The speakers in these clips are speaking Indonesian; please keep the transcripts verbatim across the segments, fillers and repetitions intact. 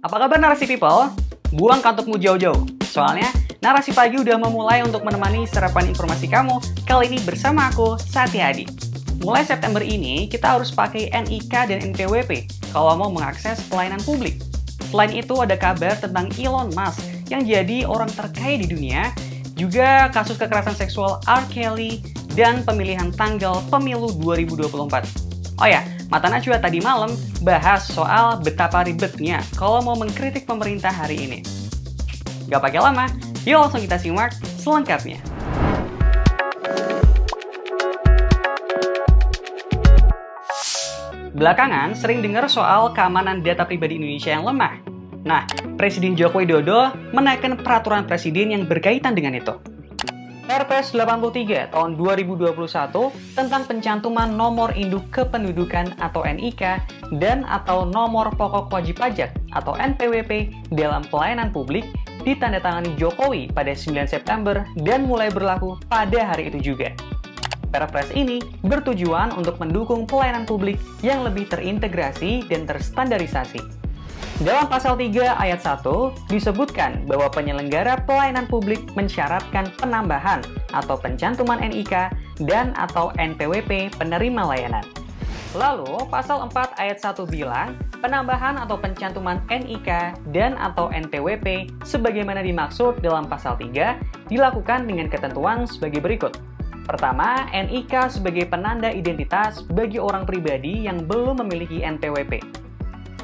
Apa kabar Narasi People? Buang kantukmu jauh-jauh, soalnya Narasi Pagi udah memulai untuk menemani serapan informasi kamu. Kali ini bersama aku, Sati Hadi. Mulai September ini, kita harus pakai N I K dan N P W P kalau mau mengakses pelayanan publik. Selain itu, ada kabar tentang Elon Musk yang jadi orang terkaya di dunia, juga kasus kekerasan seksual R. Kelly, dan pemilihan tanggal pemilu dua ribu dua puluh empat. Oh ya, Mata Najwa tadi malam bahas soal betapa ribetnya kalau mau mengkritik pemerintah hari ini. Gak pakai lama, yuk langsung kita simak selengkapnya. Belakangan sering dengar soal keamanan data pribadi Indonesia yang lemah. Nah, Presiden Joko Widodo menaikkan peraturan presiden yang berkaitan dengan itu. Perpres delapan puluh tiga tahun dua ribu dua puluh satu tentang pencantuman nomor induk kependudukan atau N I K dan atau nomor pokok wajib pajak atau N P W P dalam pelayanan publik ditandatangani Jokowi pada sembilan September dan mulai berlaku pada hari itu juga. Perpres ini bertujuan untuk mendukung pelayanan publik yang lebih terintegrasi dan terstandarisasi. Dalam pasal tiga ayat satu disebutkan bahwa penyelenggara pelayanan publik mensyaratkan penambahan atau pencantuman N I K dan atau N P W P penerima layanan. Lalu, pasal empat ayat satu bilang, penambahan atau pencantuman N I K dan atau N P W P sebagaimana dimaksud dalam pasal tiga dilakukan dengan ketentuan sebagai berikut. Pertama, N I K sebagai penanda identitas bagi orang pribadi yang belum memiliki N P W P.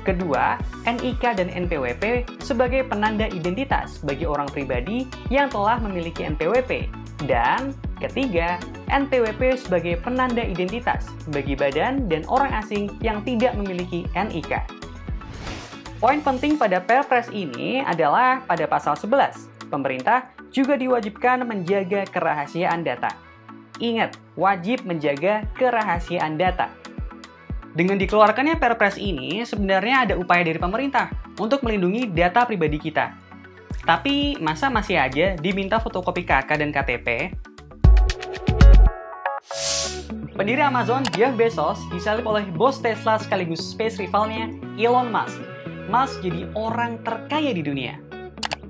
Kedua, N I K dan N P W P sebagai penanda identitas bagi orang pribadi yang telah memiliki N P W P. Dan ketiga, N P W P sebagai penanda identitas bagi badan dan orang asing yang tidak memiliki N I K. Poin penting pada Perpres ini adalah pada pasal sebelas, pemerintah juga diwajibkan menjaga kerahasiaan data. Ingat, wajib menjaga kerahasiaan data. Dengan dikeluarkannya Perpres ini, sebenarnya ada upaya dari pemerintah untuk melindungi data pribadi kita. Tapi, masa masih aja diminta fotokopi K K dan K T P? Pendiri Amazon, Jeff Bezos, disalib oleh bos Tesla sekaligus space rivalnya, Elon Musk. Musk jadi orang terkaya di dunia.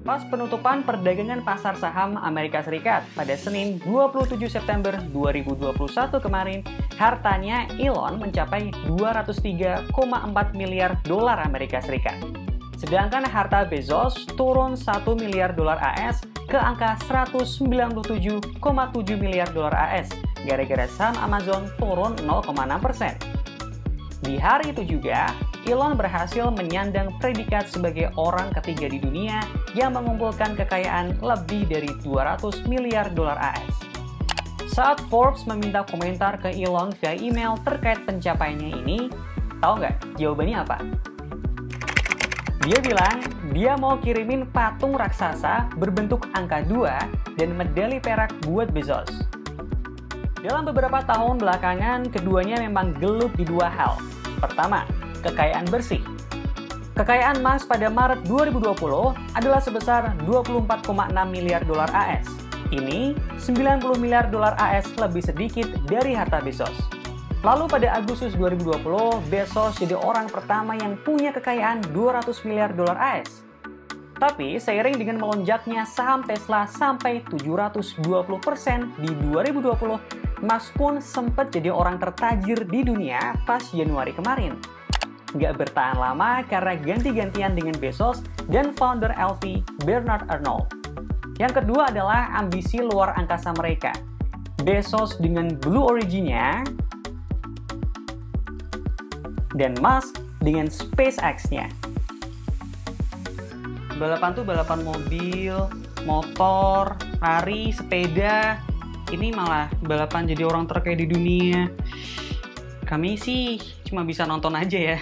Pas penutupan perdagangan pasar saham Amerika Serikat pada Senin dua puluh tujuh September dua ribu dua puluh satu kemarin, hartanya Elon mencapai dua ratus tiga koma empat miliar dolar Amerika Serikat. Sedangkan harta Bezos turun satu miliar dolar A S ke angka seratus sembilan puluh tujuh koma tujuh miliar dolar A S gara-gara saham Amazon turun nol koma enam persen. Di hari itu juga, Elon berhasil menyandang predikat sebagai orang ketiga di dunia yang mengumpulkan kekayaan lebih dari dua ratus miliar dolar A S. Saat Forbes meminta komentar ke Elon via email terkait pencapaiannya ini, tahu nggak jawabannya apa? Dia bilang dia mau kirimin patung raksasa berbentuk angka dua dan medali perak buat Bezos. Dalam beberapa tahun belakangan, keduanya memang gelut di dua hal. Pertama, kekayaan bersih. Kekayaan Musk pada Maret dua ribu dua puluh adalah sebesar dua puluh empat koma enam miliar dolar A S. Ini sembilan puluh miliar dolar A S lebih sedikit dari harta Bezos. Lalu pada Agustus dua ribu dua puluh, Bezos jadi orang pertama yang punya kekayaan dua ratus miliar dolar A S. Tapi seiring dengan melonjaknya saham Tesla sampai tujuh ratus dua puluh persen di dua ribu dua puluh, Musk pun sempat jadi orang tertajir di dunia pas Januari kemarin. Nggak bertahan lama karena ganti-gantian dengan Bezos dan founder L V Bernard Arnault. Yang kedua adalah ambisi luar angkasa mereka. Bezos dengan Blue Origin-nya dan Musk dengan SpaceX-nya. Balapan tuh balapan mobil, motor, lari, sepeda. Ini malah balapan jadi orang terkaya di dunia. Kami sih cuma bisa nonton aja ya.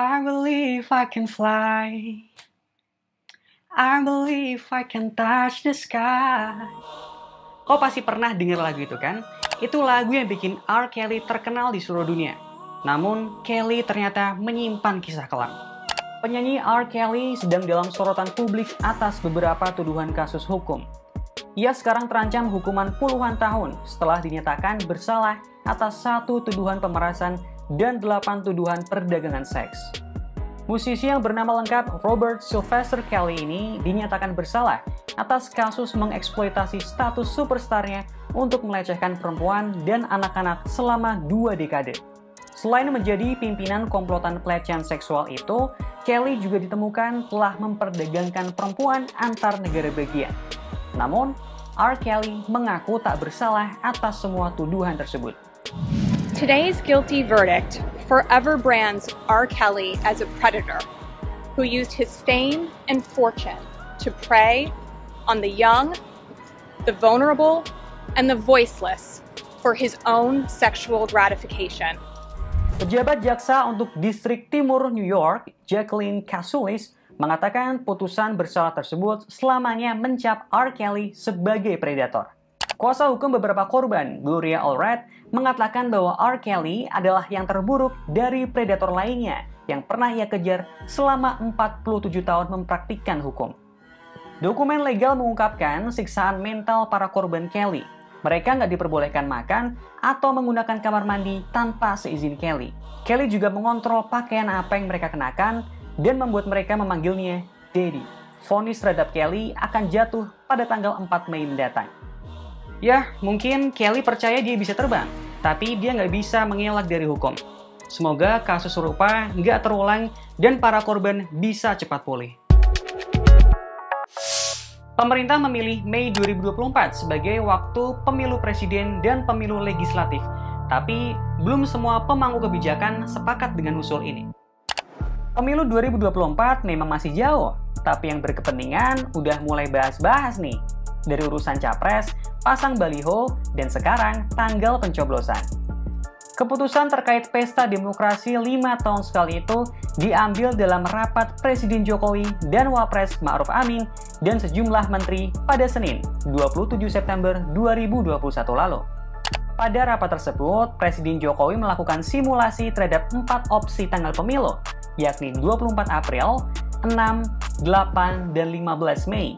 I believe I can fly. I believe I can touch the sky. Kau pasti pernah dengar lagu itu kan? Itu lagu yang bikin R. Kelly terkenal di seluruh dunia. Namun, Kelly ternyata menyimpan kisah kelam. Penyanyi R. Kelly sedang dalam sorotan publik atas beberapa tuduhan kasus hukum. Ia sekarang terancam hukuman puluhan tahun setelah dinyatakan bersalah atas satu tuduhan pemerasan dan delapan tuduhan perdagangan seks. Musisi yang bernama lengkap Robert Sylvester Kelly ini dinyatakan bersalah atas kasus mengeksploitasi status superstarnya untuk melecehkan perempuan dan anak-anak selama dua dekade. Selain menjadi pimpinan komplotan pelecehan seksual itu, Kelly juga ditemukan telah memperdagangkan perempuan antar negara bagian. Namun, R. Kelly mengaku tak bersalah atas semua tuduhan tersebut. Today's guilty verdict forever brands R. Kelly as a predator who used his fame and fortune to prey on the young, the vulnerable, and the voiceless for his own sexual gratification. Pejabat jaksa untuk Distrik Timur New York, Jacqueline Cassulis, mengatakan putusan bersalah tersebut selamanya mencap R. Kelly sebagai predator. Kuasa hukum beberapa korban, Gloria Allred, mengatakan bahwa R. Kelly adalah yang terburuk dari predator lainnya yang pernah ia kejar selama empat puluh tujuh tahun mempraktikkan hukum. Dokumen legal mengungkapkan siksaan mental para korban Kelly. Mereka nggak diperbolehkan makan atau menggunakan kamar mandi tanpa seizin Kelly. Kelly juga mengontrol pakaian apa yang mereka kenakan dan membuat mereka memanggilnya Daddy. Vonis terhadap Kelly akan jatuh pada tanggal empat Mei mendatang. Ya, mungkin Kelly percaya dia bisa terbang, tapi dia nggak bisa mengelak dari hukum. Semoga kasus serupa nggak terulang dan para korban bisa cepat pulih. Pemerintah memilih Mei dua ribu dua puluh empat sebagai waktu pemilu presiden dan pemilu legislatif, tapi belum semua pemangku kebijakan sepakat dengan usul ini. Pemilu dua ribu dua puluh empat memang masih jauh, tapi yang berkepentingan udah mulai bahas-bahas nih. Dari urusan capres, pasang baliho, dan sekarang tanggal pencoblosan. Keputusan terkait pesta demokrasi lima tahun sekali itu diambil dalam rapat Presiden Jokowi dan Wapres Ma'ruf Amin dan sejumlah menteri pada Senin, dua puluh tujuh September dua ribu dua puluh satu lalu. Pada rapat tersebut, Presiden Jokowi melakukan simulasi terhadap empat opsi tanggal pemilu, yakni dua puluh empat April, enam, delapan, dan lima belas Mei.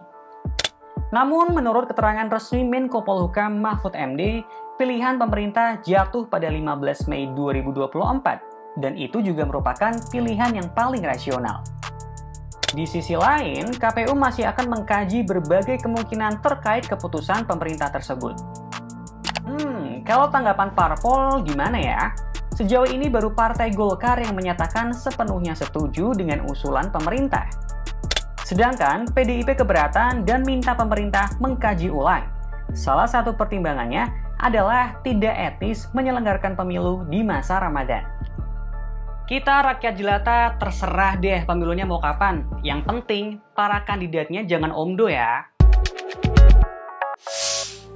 Namun, menurut keterangan resmi Menko Polhukam Mahfud M D, pilihan pemerintah jatuh pada lima belas Mei dua ribu dua puluh empat, dan itu juga merupakan pilihan yang paling rasional. Di sisi lain, K P U masih akan mengkaji berbagai kemungkinan terkait keputusan pemerintah tersebut. Hmm, kalau tanggapan parpol gimana ya? Sejauh ini baru Partai Golkar yang menyatakan sepenuhnya setuju dengan usulan pemerintah. Sedangkan P D I P keberatan dan minta pemerintah mengkaji ulang. Salah satu pertimbangannya adalah tidak etis menyelenggarakan pemilu di masa Ramadan. Kita rakyat jelata terserah deh pemilunya mau kapan. Yang penting para kandidatnya jangan omdo ya.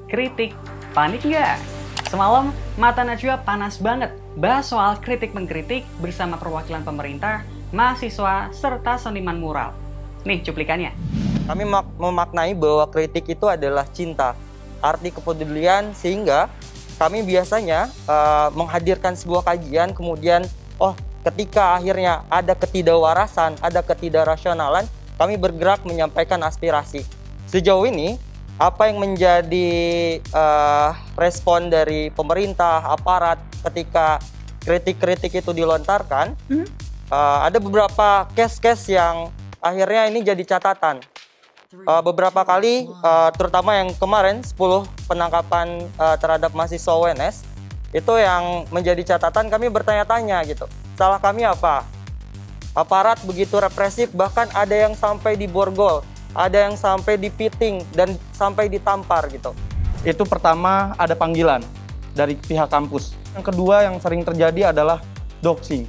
Kritik, panik nggak? Semalam Mata Najwa panas banget bahas soal kritik-mengkritik bersama perwakilan pemerintah, mahasiswa, serta seniman mural. Nih cuplikannya. Kami memaknai bahwa kritik itu adalah cinta, arti kepedulian, sehingga kami biasanya uh, menghadirkan sebuah kajian, kemudian oh ketika akhirnya ada ketidakwarasan, ada ketidakrasionalan, kami bergerak menyampaikan aspirasi. Sejauh ini, apa yang menjadi uh, respon dari pemerintah, aparat ketika kritik-kritik itu dilontarkan, hmm? uh, ada beberapa case-case yang akhirnya ini jadi catatan. Uh, beberapa kali, uh, terutama yang kemarin sepuluh penangkapan uh, terhadap mahasiswa U N S, itu yang menjadi catatan kami bertanya-tanya gitu. Salah kami apa? Aparat begitu represif, bahkan ada yang sampai diborgol, ada yang sampai dipiting dan sampai ditampar gitu. Itu pertama ada panggilan dari pihak kampus. Yang kedua yang sering terjadi adalah doxing.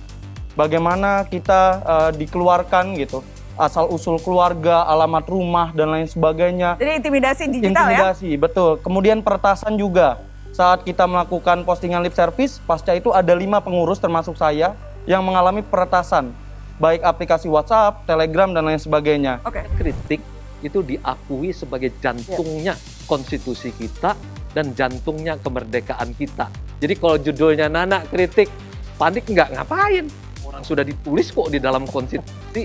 Bagaimana kita uh, dikeluarkan gitu. Asal-usul keluarga, alamat rumah, dan lain sebagainya. Jadi intimidasi digital ya? Intimidasi, betul. Kemudian peretasan juga. Saat kita melakukan postingan lip service, pasca itu ada lima pengurus termasuk saya yang mengalami peretasan. Baik aplikasi WhatsApp, Telegram, dan lain sebagainya. Oke. Kritik itu diakui sebagai jantungnya yeah. konstitusi kita dan jantungnya kemerdekaan kita. Jadi kalau judulnya Nana kritik, panik nggak ngapain? Orang sudah ditulis kok di dalam konstitusi.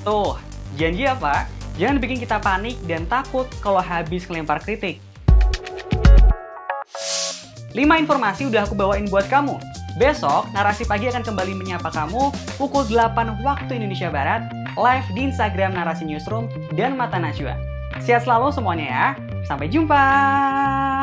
Tuh, janji apa? Jangan bikin kita panik dan takut kalau habis kelempar kritik. lima informasi udah aku bawain buat kamu. Besok, Narasi Pagi akan kembali menyapa kamu pukul delapan waktu Indonesia Barat, live di Instagram Narasi Newsroom dan Mata Najwa. Sehat selalu semuanya ya, sampai jumpa!